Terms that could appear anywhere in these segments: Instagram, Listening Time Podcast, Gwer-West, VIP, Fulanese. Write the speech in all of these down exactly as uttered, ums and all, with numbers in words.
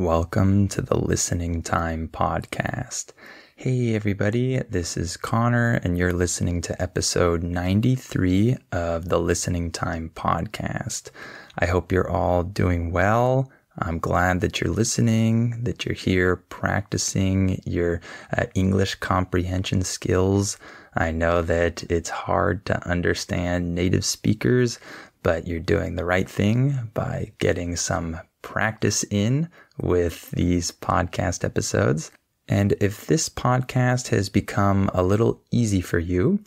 Welcome to the Listening Time Podcast. Hey everybody, this is Connor and you're listening to episode ninety-three of the Listening Time Podcast. I hope you're all doing well. I'm glad that you're listening, that you're here practicing your uh, English comprehension skills. I know that it's hard to understand native speakers, but you're doing the right thing by getting some practice in with these podcast episodes. And if this podcast has become a little easy for you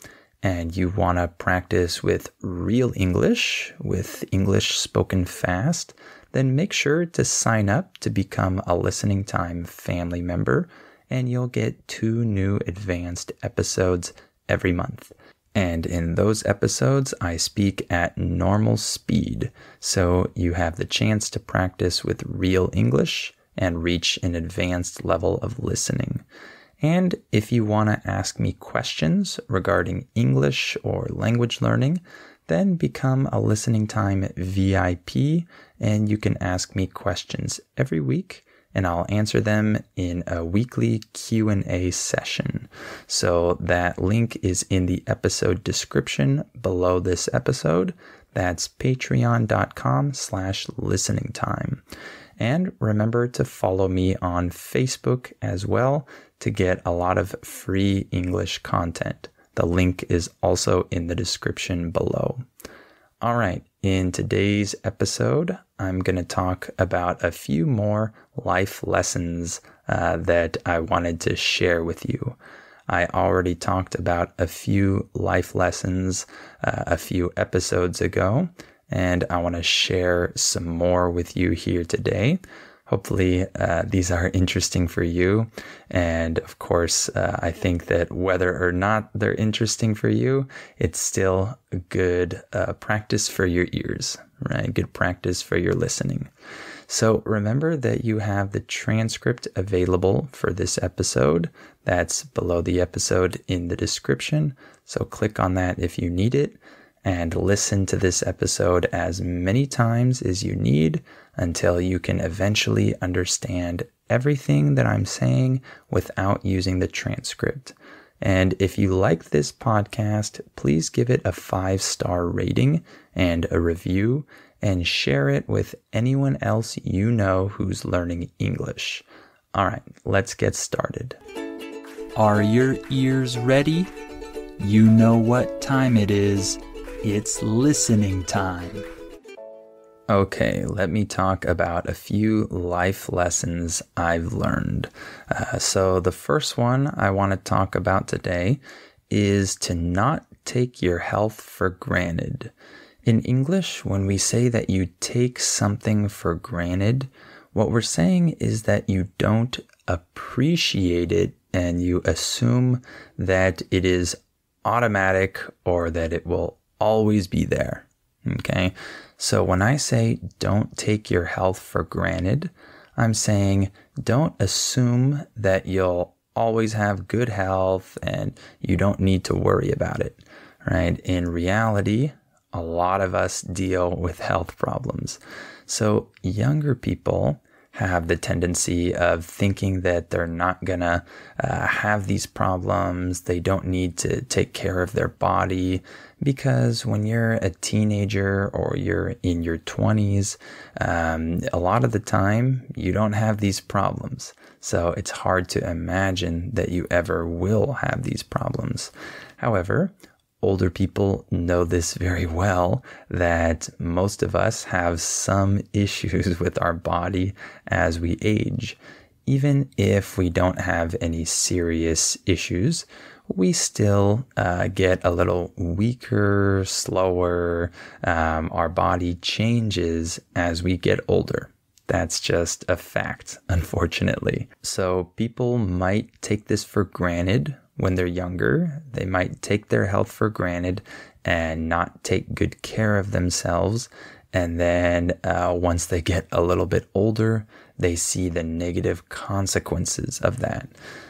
and you want to practice with real English, with English spoken fast, then make sure to sign up to become a Listening Time family member and you'll get two new advanced episodes every month. And in those episodes, I speak at normal speed, so you have the chance to practice with real English and reach an advanced level of listening. And if you want to ask me questions regarding English or language learning, then become a Listening Time V I P, and you can ask me questions every week, and I'll answer them in a weekly Q and A session. So that link is in the episode description below this episode. That's patreon.com slash listening time. And remember to follow me on Facebook as well to get a lot of free English content. The link is also in the description below. All right, in today's episode, I'm going to talk about a few more life lessons uh, that I wanted to share with you. I already talked about a few life lessons uh, a few episodes ago, and I want to share some more with you here today. Hopefully, uh, these are interesting for you. And of course, uh, I think that whether or not they're interesting for you, it's still good uh, practice for your ears, right? Good practice for your listening. So remember that you have the transcript available for this episode. That's below the episode in the description. So click on that if you need it. And listen to this episode as many times as you need until you can eventually understand everything that I'm saying without using the transcript. And if you like this podcast, please give it a five-star rating and a review and share it with anyone else you know who's learning English. All right, let's get started. Are your ears ready? You know what time it is. It's listening time. Okay, let me talk about a few life lessons I've learned. Uh, so the first one I want to talk about today is to not take your health for granted. In English, when we say that you take something for granted, what we're saying is that you don't appreciate it and you assume that it is automatic or that it will always be there. Okay. So when I say don't take your health for granted, I'm saying don't assume that you'll always have good health and you don't need to worry about it, right? In reality, a lot of us deal with health problems. So younger people have the tendency of thinking that they're not gonna uh, have these problems. They don't need to take care of their body because when you're a teenager or you're in your twenties, um, a lot of the time you don't have these problems. So it's hard to imagine that you ever will have these problems. However, older people know this very well, that most of us have some issues with our body as we age. Even if we don't have any serious issues, we still uh, get a little weaker, slower. Um, our body changes as we get older. That's just a fact, unfortunately. So people might take this for granted. When they're younger, they might take their health for granted and not take good care of themselves. And then uh, once they get a little bit older, they see the negative consequences of that.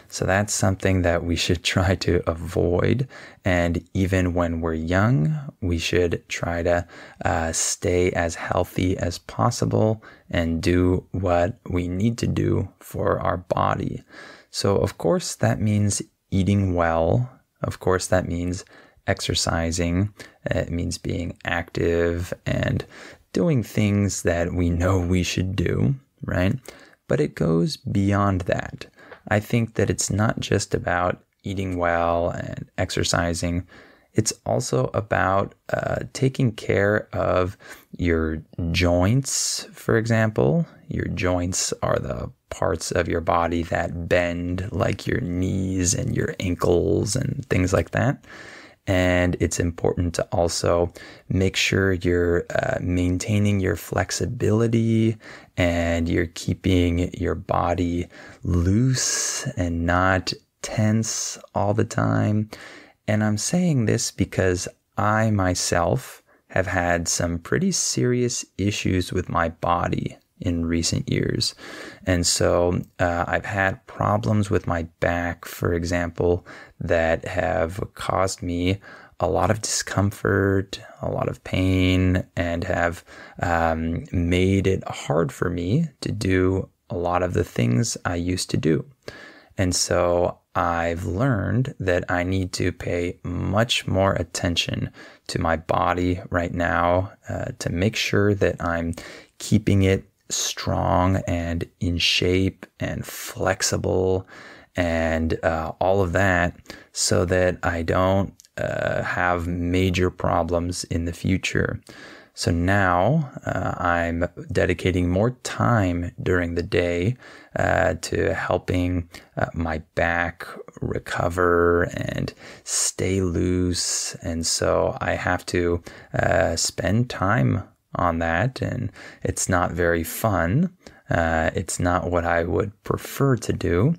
So that's something that we should try to avoid. And even when we're young, we should try to uh, stay as healthy as possible and do what we need to do for our body. So of course, that means eating well. Of course, that means exercising. It means being active and doing things that we know we should do, right? But it goes beyond that. I think that it's not just about eating well and exercising. It's also about uh, taking care of your joints, for example. Your joints are the parts of your body that bend, like your knees and your ankles and things like that. And it's important to also make sure you're uh, maintaining your flexibility and you're keeping your body loose and not tense all the time. And I'm saying this because I myself have had some pretty serious issues with my body in recent years. And so uh, I've had problems with my back, for example, that have caused me a lot of discomfort, a lot of pain, and have um, made it hard for me to do a lot of the things I used to do. And so I've learned that I need to pay much more attention to my body right now uh, to make sure that I'm keeping it strong and in shape and flexible and uh, all of that, so that I don't uh, have major problems in the future. So now uh, I'm dedicating more time during the day uh, to helping uh, my back recover and stay loose. And so I have to uh, spend time on that, and it's not very fun. Uh, it's not what I would prefer to do,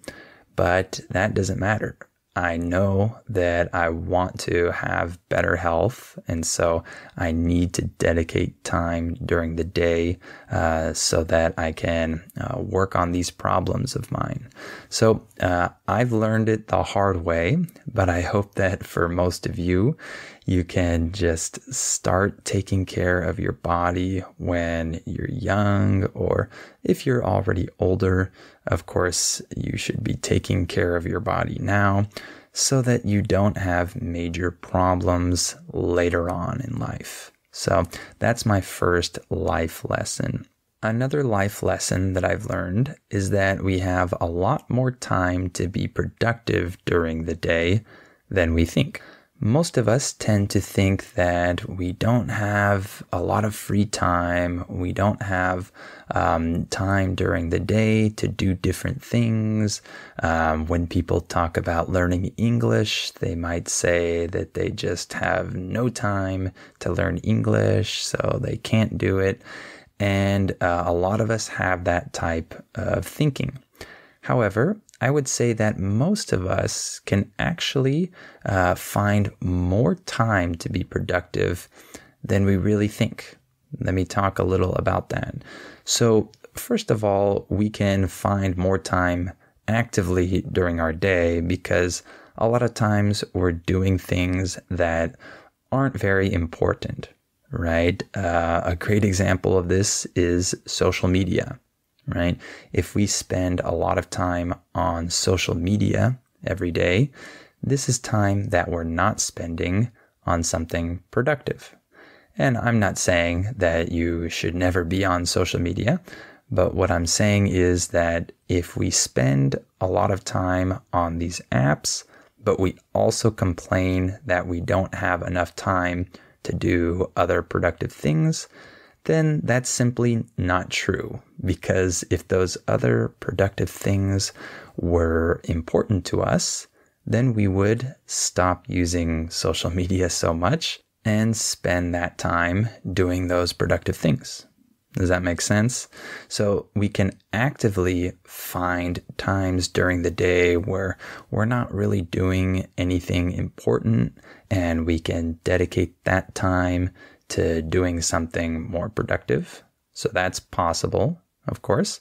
but that doesn't matter. I know that I want to have better health, and so I need to dedicate time during the day uh, so that I can uh, work on these problems of mine. So uh, I've learned it the hard way, but I hope that for most of you, you can just start taking care of your body when you're young, or if you're already older. Of course, you should be taking care of your body now so that you don't have major problems later on in life. So that's my first life lesson. Another life lesson that I've learned is that we have a lot more time to be productive during the day than we think. Most of us tend to think that we don't have a lot of free time. We don't have um, time during the day to do different things. Um, when people talk about learning English, they might say that they just have no time to learn English, so they can't do it. And uh, a lot of us have that type of thinking. However, I would say that most of us can actually uh, find more time to be productive than we really think. Let me talk a little about that. So first of all, we can find more time actively during our day, because a lot of times we're doing things that aren't very important, right? Uh, a great example of this is social media. Right? If we spend a lot of time on social media every day, this is time that we're not spending on something productive. And I'm not saying that you should never be on social media, but what I'm saying is that if we spend a lot of time on these apps, but we also complain that we don't have enough time to do other productive things, then that's simply not true. Because if those other productive things were important to us, then we would stop using social media so much and spend that time doing those productive things. Does that make sense? So we can actively find times during the day where we're not really doing anything important, and we can dedicate that time to doing something more productive. So that's possible, of course,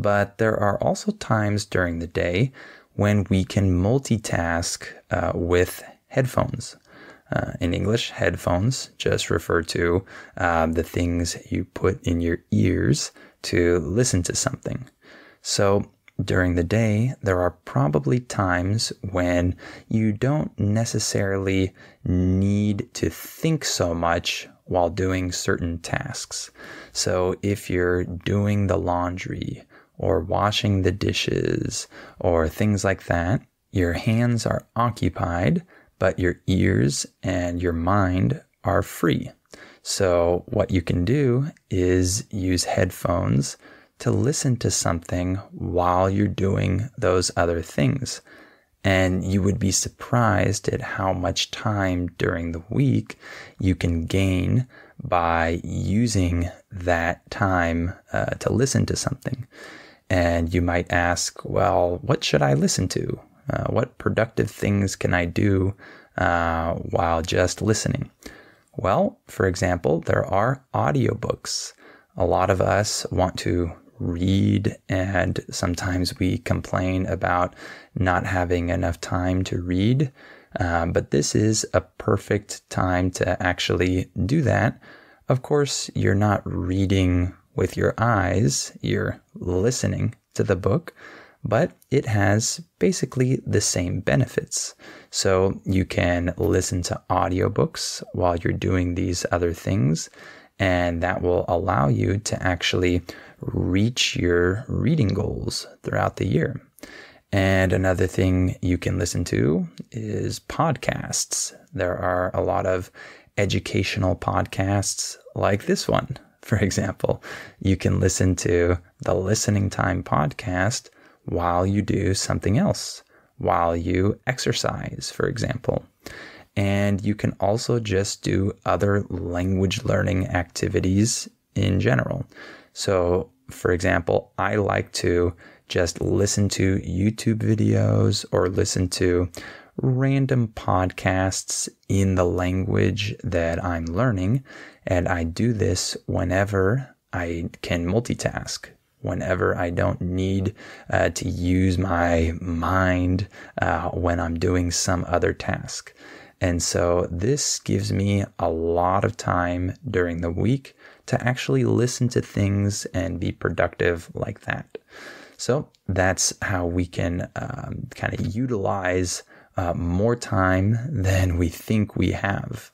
but there are also times during the day when we can multitask uh, with headphones. Uh, in English, headphones just refer to uh, the things you put in your ears to listen to something. So during the day, there are probably times when you don't necessarily need to think so much while doing certain tasks. So if you're doing the laundry or washing the dishes or things like that, your hands are occupied, but your ears and your mind are free. So what you can do is use headphones to listen to something while you're doing those other things. And you would be surprised at how much time during the week you can gain by using that time uh, to listen to something. And you might ask, well, what should I listen to? Uh, what productive things can I do uh, while just listening? Well, for example, there are audiobooks. A lot of us want to read, and sometimes we complain about not having enough time to read. Um, but this is a perfect time to actually do that. Of course, you're not reading with your eyes, you're listening to the book, but it has basically the same benefits. So you can listen to audiobooks while you're doing these other things, and that will allow you to actually reach your reading goals throughout the year. And another thing you can listen to is podcasts. There are a lot of educational podcasts like this one, for example. You can listen to the Listening Time Podcast while you do something else, while you exercise, for example. And you can also just do other language learning activities in general. So, for example, I like to just listen to YouTube videos or listen to random podcasts in the language that I'm learning. And I do this whenever I can multitask, whenever I don't need uh, to use my mind uh, when I'm doing some other task. And so this gives me a lot of time during the week to actually listen to things and be productive like that. So that's how we can um, kind of utilize uh, more time than we think we have.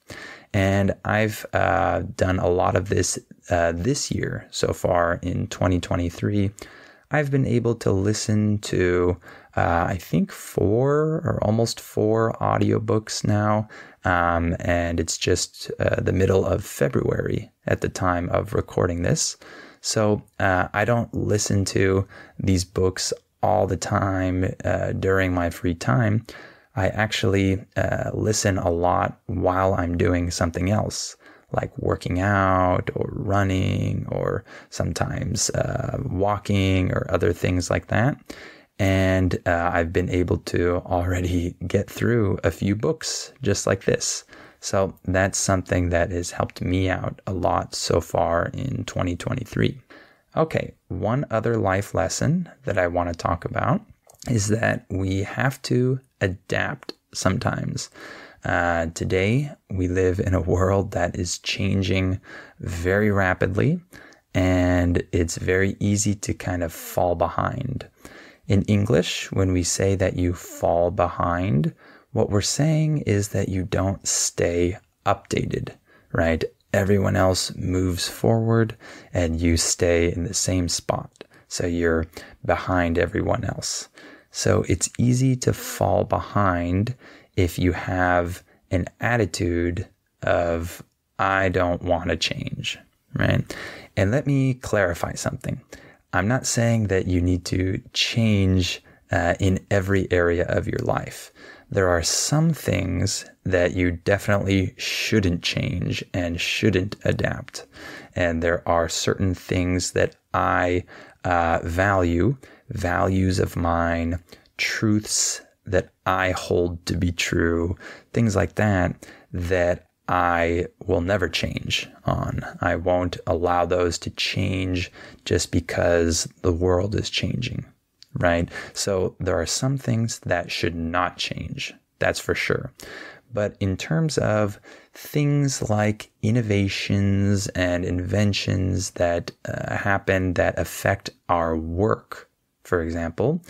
And I've uh, done a lot of this uh, this year so far in twenty twenty-three. I've been able to listen to, uh, I think, four or almost four audiobooks now. Um, and it's just uh, the middle of February at the time of recording this. So uh, I don't listen to these books all the time uh, during my free time. I actually uh, listen a lot while I'm doing something else, like working out or running or sometimes uh, walking or other things like that. And uh, I've been able to already get through a few books just like this. So that's something that has helped me out a lot so far in twenty twenty-three. Okay, one other life lesson that I want to talk about is that we have to adapt sometimes. Uh, today, we live in a world that is changing very rapidly, and it's very easy to kind of fall behind. In English, when we say that you fall behind, what we're saying is that you don't stay updated, right? Everyone else moves forward, and you stay in the same spot, so you're behind everyone else. So it's easy to fall behind if you have an attitude of, I don't want to change, right? And let me clarify something. I'm not saying that you need to change uh, in every area of your life. There are some things that you definitely shouldn't change and shouldn't adapt. And there are certain things that I uh, value values of mine, truths that I hold to be true, things like that, that I will never change on. I won't allow those to change just because the world is changing, right? So there are some things that should not change. That's for sure. But in terms of things like innovations and inventions that uh, happen that affect our work, for example,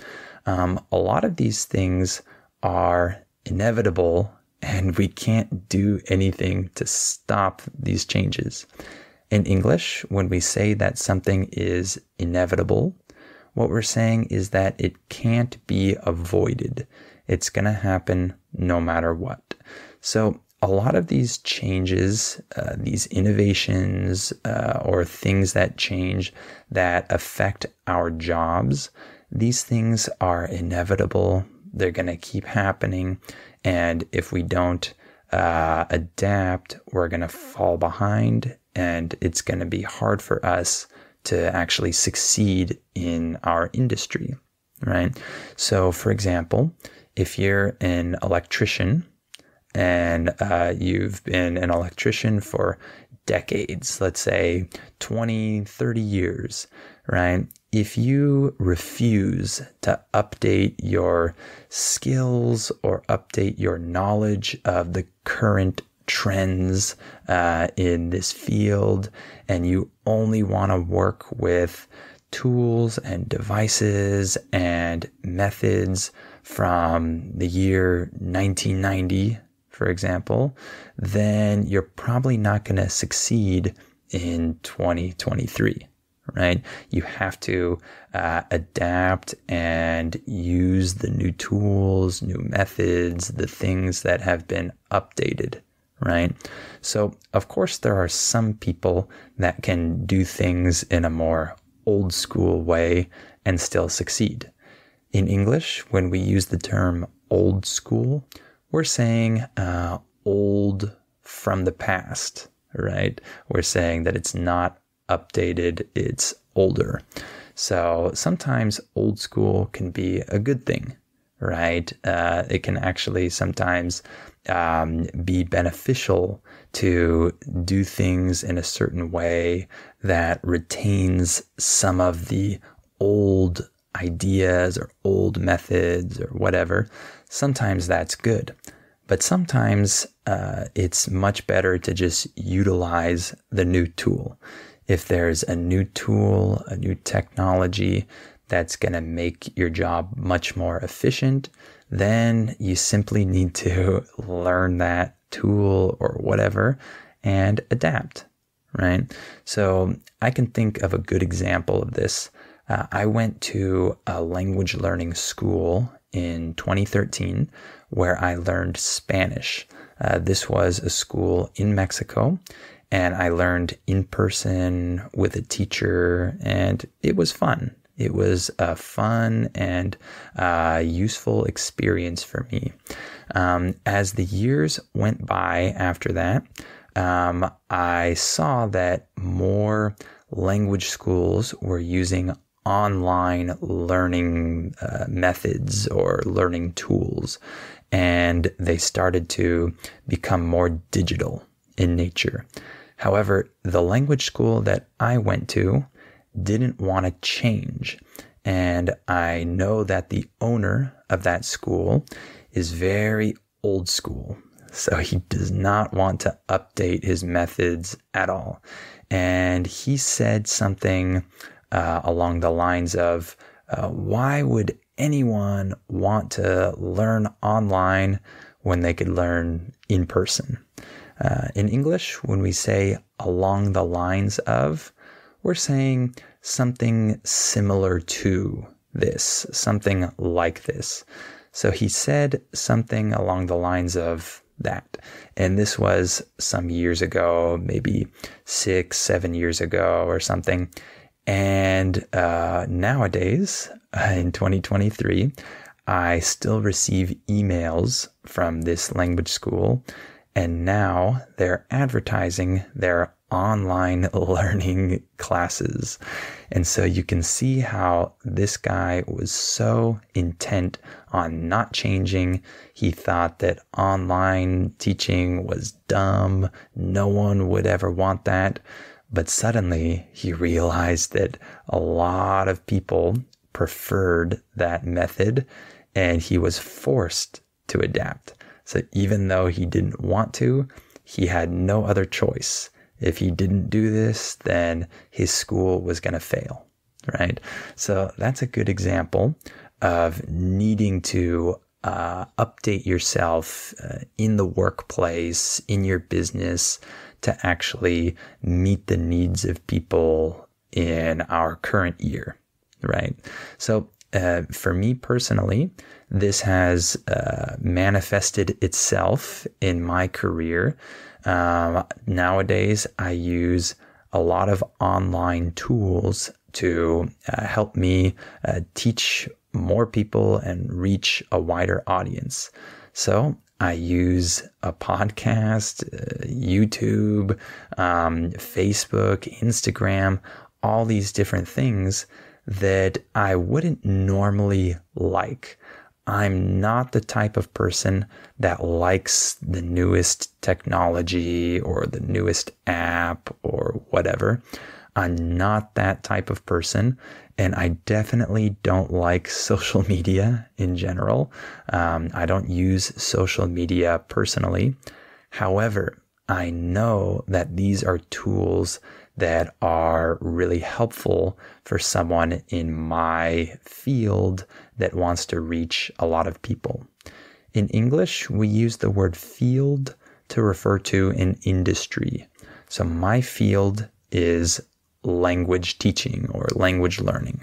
um, a lot of these things are inevitable and we can't do anything to stop these changes. In English, when we say that something is inevitable, what we're saying is that it can't be avoided. It's going to happen no matter what. So a lot of these changes, uh, these innovations, uh, or things that change that affect our jobs, these things are inevitable. They're going to keep happening. And if we don't uh, adapt, we're going to fall behind. And it's going to be hard for us to actually succeed in our industry, right? So, for example, if you're an electrician and uh, you've been an electrician for decades, let's say twenty, thirty years, right? If you refuse to update your skills or update your knowledge of the current trends uh, in this field, and you only want to work with tools and devices and methods from the year nineteen ninety, for example, then you're probably not going to succeed in twenty twenty-three, right? You have to uh, adapt and use the new tools, new methods, the things that have been updated, right? So, of course, there are some people that can do things in a more old school way and still succeed. In English, when we use the term old school, we're saying uh, old from the past, right? We're saying that it's not updated, it's older. So sometimes old school can be a good thing, right? Uh, it can actually sometimes um, be beneficial to do things in a certain way that retains some of the old ideas or old methods or whatever. Sometimes that's good, but sometimes uh, it's much better to just utilize the new tool. If there's a new tool, a new technology that's going to make your job much more efficient, then you simply need to learn that tool or whatever and adapt, right? So I can think of a good example of this. Uh, I went to a language learning school in twenty thirteen where I learned Spanish. Uh, this was a school in Mexico, and I learned in person with a teacher, and it was fun. It was a fun and uh, useful experience for me. Um, as the years went by after that, um, I saw that more language schools were using online learning uh, methods or learning tools, and they started to become more digital in nature. However, the language school that I went to didn't want to change, and I know that the owner of that school is very old school, so he does not want to update his methods at all. And he said something Uh, along the lines of, uh, why would anyone want to learn online when they could learn in person? Uh, in English, when we say along the lines of, we're saying something similar to this, something like this. So he said something along the lines of that. And this was some years ago, maybe six, seven years ago or something. And uh, nowadays, in twenty twenty-three, I still receive emails from this language school, and now they're advertising their online learning classes. And so you can see how this guy was so intent on not changing. He thought that online teaching was dumb. No one would ever want that. But suddenly he realized that a lot of people preferred that method, and he was forced to adapt. So even though he didn't want to, he had no other choice. If he didn't do this, then his school was going to fail, right? So that's a good example of needing to uh, update yourself uh, in the workplace, in your business, to actually meet the needs of people in our current year, right? So uh, for me personally, this has uh, manifested itself in my career. Um, nowadays, I use a lot of online tools to uh, help me uh, teach more people and reach a wider audience. So I use a podcast, uh, YouTube, um, Facebook, Instagram, all these different things that I wouldn't normally like. I'm not the type of person that likes the newest technology or the newest app or whatever. I'm not that type of person. And I definitely don't like social media in general. Um, I don't use social media personally. However, I know that these are tools that are really helpful for someone in my field that wants to reach a lot of people. In English, we use the word field to refer to an industry. So my field is language teaching or language learning.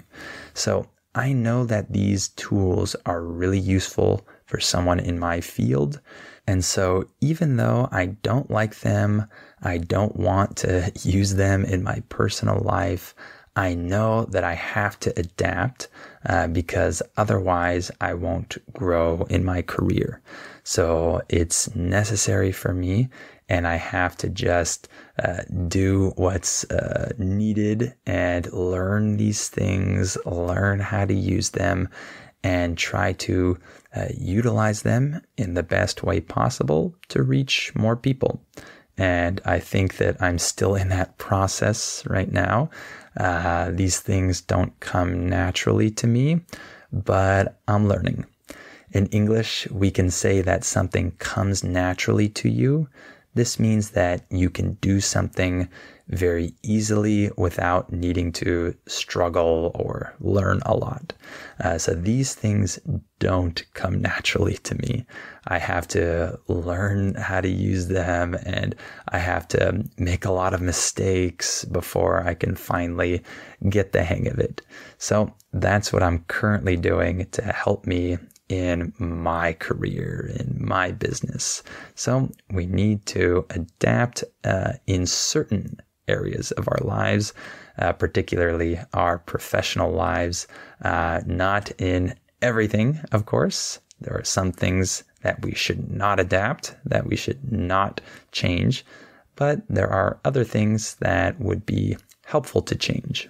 So I know that these tools are really useful for someone in my field. And so even though I don't like them, I don't want to use them in my personal life, I know that I have to adapt uh, because otherwise I won't grow in my career. So it's necessary for me, and I have to just uh, do what's uh, needed and learn these things, learn how to use them, and try to uh, utilize them in the best way possible to reach more people. And I think that I'm still in that process right now. Uh, these things don't come naturally to me, but I'm learning. In English, we can say that something comes naturally to you. This means that you can do something very easily without needing to struggle or learn a lot. Uh, so these things don't come naturally to me. I have to learn how to use them, and I have to make a lot of mistakes before I can finally get the hang of it. So that's what I'm currently doing to help me in my career, in my business. So we need to adapt uh, in certain areas of our lives, uh, particularly our professional lives, uh, not in everything, of course. There are some things that we should not adapt, that we should not change, but there are other things that would be helpful to change.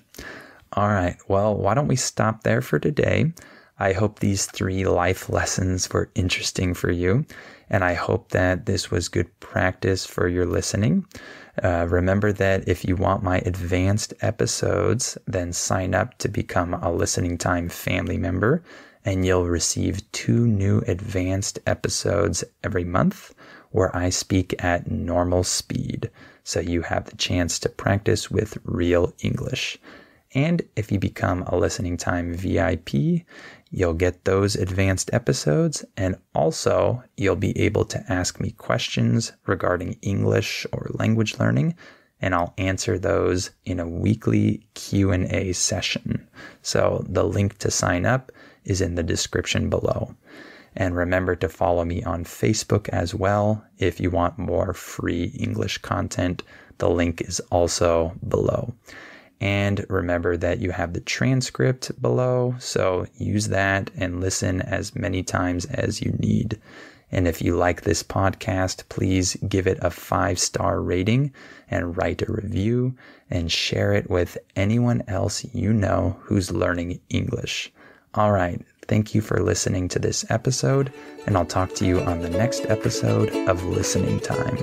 All right, well, why don't we stop there for today? I hope these three life lessons were interesting for you, and I hope that this was good practice for your listening. Uh, remember that if you want my advanced episodes, then sign up to become a Listening Time family member, and you'll receive two new advanced episodes every month where I speak at normal speed, so you have the chance to practice with real English. And if you become a Listening Time V I P, you'll get those advanced episodes, and also you'll be able to ask me questions regarding English or language learning, and I'll answer those in a weekly Q and A session. So the link to sign up is in the description below. And remember to follow me on Facebook as well if you want more free English content. The link is also below. And remember that you have the transcript below, so use that and listen as many times as you need. And if you like this podcast, please give it a five-star rating and write a review and share it with anyone else you know who's learning English. All right, thank you for listening to this episode, and I'll talk to you on the next episode of Listening Time.